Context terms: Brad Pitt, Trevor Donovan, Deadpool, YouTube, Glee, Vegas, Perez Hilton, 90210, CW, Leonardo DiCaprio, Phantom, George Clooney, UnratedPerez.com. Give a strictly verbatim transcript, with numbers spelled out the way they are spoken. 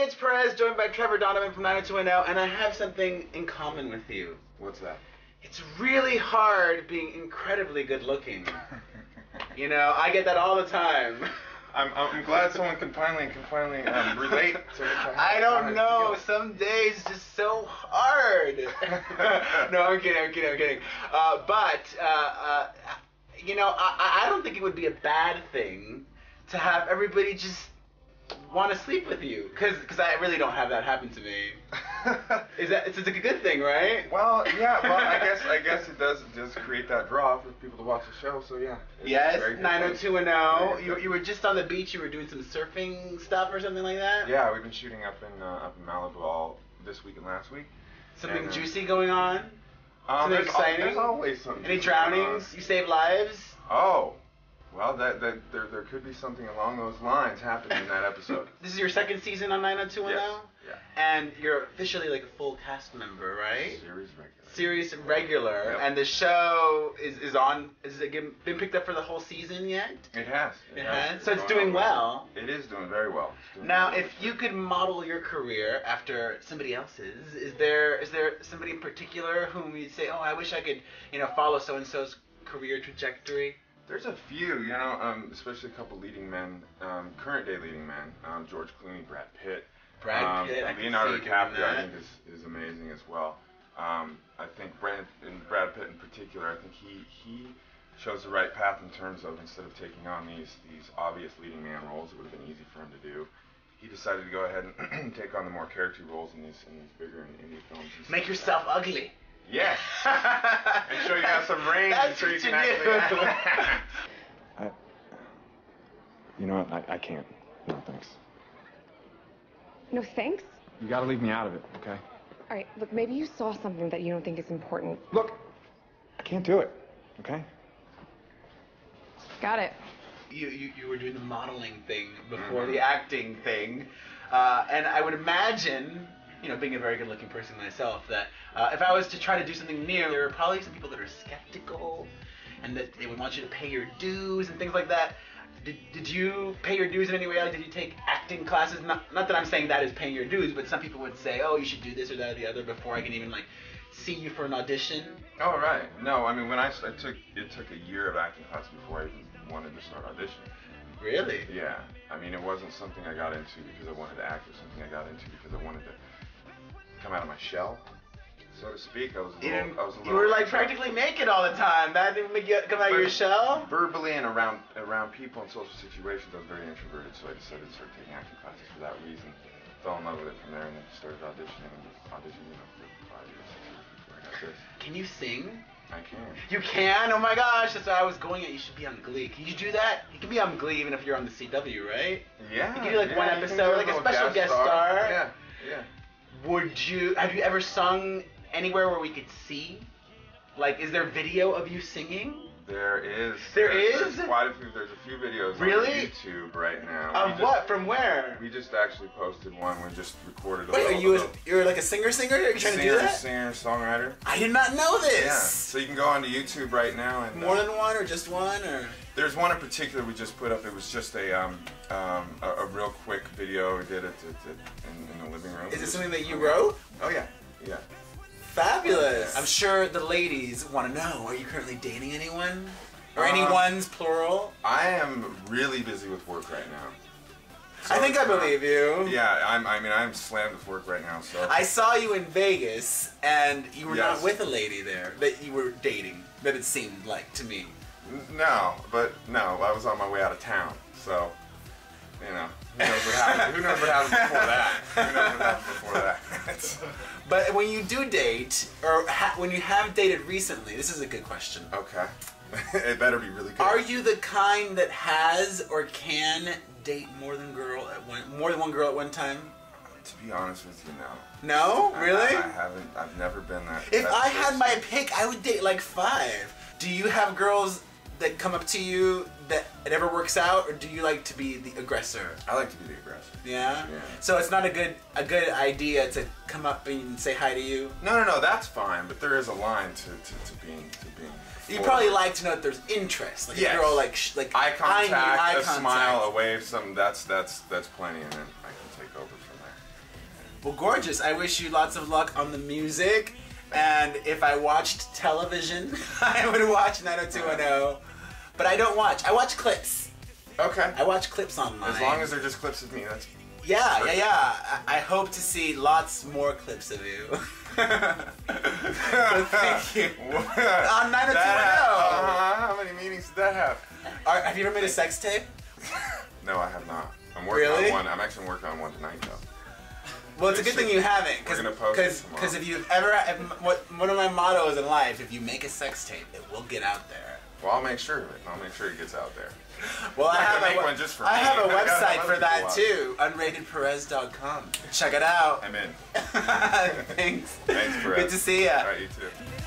it's Perez, joined by Trevor Donovan from nine oh two one oh, and I have something in common with you. What's that? It's really hard being incredibly good looking. You know, I get that all the time. I'm, I'm glad someone can finally, can finally um, relate to what I, I don't know. Some days it's just so hard. No, I'm kidding, I'm kidding, I'm kidding. Uh, but, uh, uh, you know, I, I don't think it would be a bad thing to have everybody just want to sleep with you. Because cause I really don't have that happen to me. Is that, it's, it's a good thing, right? Well, yeah, well, I guess I guess it does just create that draw for people to watch the show, so yeah. Yes, nine oh two one oh. You, you were just on the beach, you were doing some surfing stuff or something like that? Yeah, we've been shooting up in, uh, up in Malibu all this week and last week. Something and, uh, juicy going on? Um, something there's exciting? Al there's always something. Any drownings? You save lives? Oh. Well, that, that there there could be something along those lines happening in that episode. This is your second season on nine oh two one oh? Yes. Yeah. And you're officially like a full cast member, right? Series regular. Series regular. Yep. And the show is, is on, has it been picked up for the whole season yet? It has. It, it has. has. So it's, it's doing well. well. It is doing very well. Doing now, very if well. you could model your career after somebody else's, is there is there somebody in particular whom you'd say, oh, I wish I could, you know, follow so-and-so's career trajectory? There's a few, you know, um, especially a couple leading men, um, current day leading men, um, George Clooney, Brad Pitt, Brad Pitt, um, Leonardo DiCaprio, I think is, is amazing as well. Um, I think Brad and Brad Pitt in particular, I think he he chose the right path in terms of instead of taking on these these obvious leading man roles, it would have been easy for him to do. He decided to go ahead and take on the more character roles in these in these bigger indie films. Make yourself like ugly. Yes. And show you have some range. That's what you do. I, you know what? I, I can't. No, thanks. No, thanks? You gotta leave me out of it, okay? All right, look, maybe you saw something that you don't think is important. Look, I can't do it, okay? Got it. You, you, you were doing the modeling thing before mm-hmm. the acting thing, uh, and I would imagine... You know, being a very good-looking person myself, that uh, if I was to try to do something new, there are probably some people that are skeptical, and that they would want you to pay your dues and things like that. Did, did you pay your dues in any way? Like, did you take acting classes? Not, not that I'm saying that is paying your dues, but some people would say, oh, you should do this or that or the other before I can even, like, see you for an audition. Oh, right. No, I mean, when I, I took, it took a year of acting class before I even wanted to start auditioning. Really? Yeah. I mean, it wasn't something I got into because I wanted to act or something I got into because I wanted to come out of my shell, so to speak. I was a little, I was a little you were like practically naked all the time. That didn't make you come out of your shell? Verbally and around around people in social situations, I was very introverted, so I decided to start taking acting classes for that reason. Fell in love with it from there and then started auditioning and auditioning for five years, six years before I got this. Can you sing? I can. You can? Oh my gosh, that's what I was going at. You should be on Glee. Can you do that? You can be on Glee even if you're on the C W, right? Yeah. You can do like yeah, one episode, like a special guest star. star. Yeah, yeah. Would you, have you ever sung anywhere where we could see? Like, is there video of you singing? There is. There there's, is? There's quite a few, there's a few videos really? on YouTube right now. Of we what? Just, From where? We just actually posted one. We just recorded a Wait, little, are you a, little, you're like a singer-singer? Are you trying singer, to do that? Singer, songwriter. I did not know this! Yeah, so you can go onto YouTube right now and... More uh, than one or just one or...? There's one in particular we just put up. It was just a um, um, a, a real quick video. We did it to, to, in, in the living room. Is it something that you wrote? Oh yeah, yeah. Fabulous. Yeah. I'm sure the ladies want to know. Are you currently dating anyone, or um, anyone's plural? I am really busy with work right now. So I think I believe you. Yeah, I'm, I mean, I'm slammed with work right now. So I saw you in Vegas, and you were yes. not with a lady there that you were dating. That it seemed like to me. No, but no, I was on my way out of town, so, you know, who knows what happened, who knows what happened before that, who knows what happened before that. But when you do date, or ha when you have dated recently, this is a good question. Okay. It better be really good. Are you the kind that has or can date more than girl at one, more than one girl at one time? To be honest with you, no. No? I, really? I, I haven't, I've never been that. If that I person. had my pick, I would date like five. Do you have girls that come up to you that it ever works out, or do you like to be the aggressor? I like to be the aggressor. Yeah? Yeah. So it's not a good a good idea to come up and say hi to you? No, no, no, that's fine, but there is a line to, to, to being... To being you probably like to know that there's interest. Like yes. a girl like... Sh like eye contact, eye a contact. smile, a wave, something, that's, that's, that's plenty, and then I can take over from there. Well, gorgeous. I wish you lots of luck on the music. And if I watched television, I would watch nine oh two one oh. But I don't watch. I watch clips. Okay. I watch clips online. As long as they're just clips of me. That's yeah, perfect. yeah, yeah. I, I hope to see lots more clips of you. So thank you. On nine oh two one oh. How many meetings did that have? Are, have you ever made a sex tape? No, I have not. I'm working really? on one. I'm actually working on one tonight, though. Well, it's a good thing you haven't, because if you've ever, if, what, one of my mottos in life, if you make a sex tape, it will get out there. Well, I'll make sure of it. I'll make sure it gets out there. Well, I have, make a, one just for I have a I website for that, too, Unrated Perez dot com. Check it out. I'm in. Thanks. Thanks, Perez. Good to see ya. All right, you too.